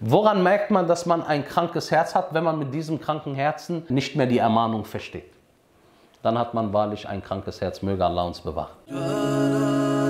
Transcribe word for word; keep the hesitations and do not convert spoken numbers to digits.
Woran merkt man, dass man ein krankes Herz hat, wenn man mit diesem kranken Herzen nicht mehr die Ermahnung versteht? Dann hat man wahrlich ein krankes Herz. Möge Allah uns bewahren.